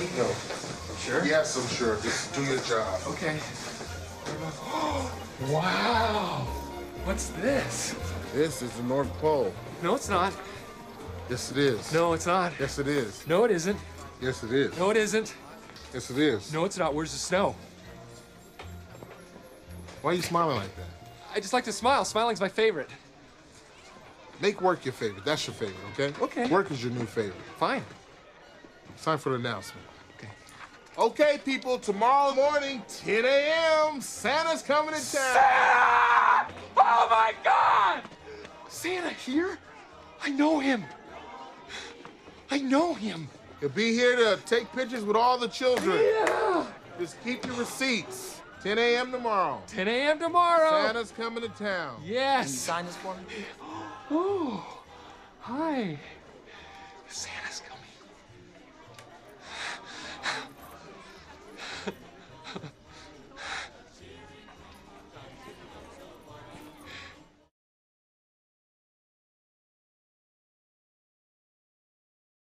me? No. Sure? Yes, I'm sure. Just do your job. Okay. Wow! What's this? This is the North Pole. No, it's not. Yes, it is. No, it's not. Yes, it is. No, it isn't. Yes, it is. No, it isn't. Yes, it is. No, it's not. Where's the snow? Why are you smiling like that? I just like to smile. Smiling's my favorite. Make work your favorite. That's your favorite, okay? Okay. Work is your new favorite. Fine. It's time for the announcement. Okay. Okay, people, tomorrow morning, 10 a.m., Santa's coming to town. Santa! Oh, my God! Santa here? I know him. I know him. He'll be here to take pictures with all the children. Yeah! Just keep your receipts. 10 a.m. tomorrow. 10 a.m. tomorrow. Santa's coming to town. Yes. Can you sign this for me? Oh, hi. Santa.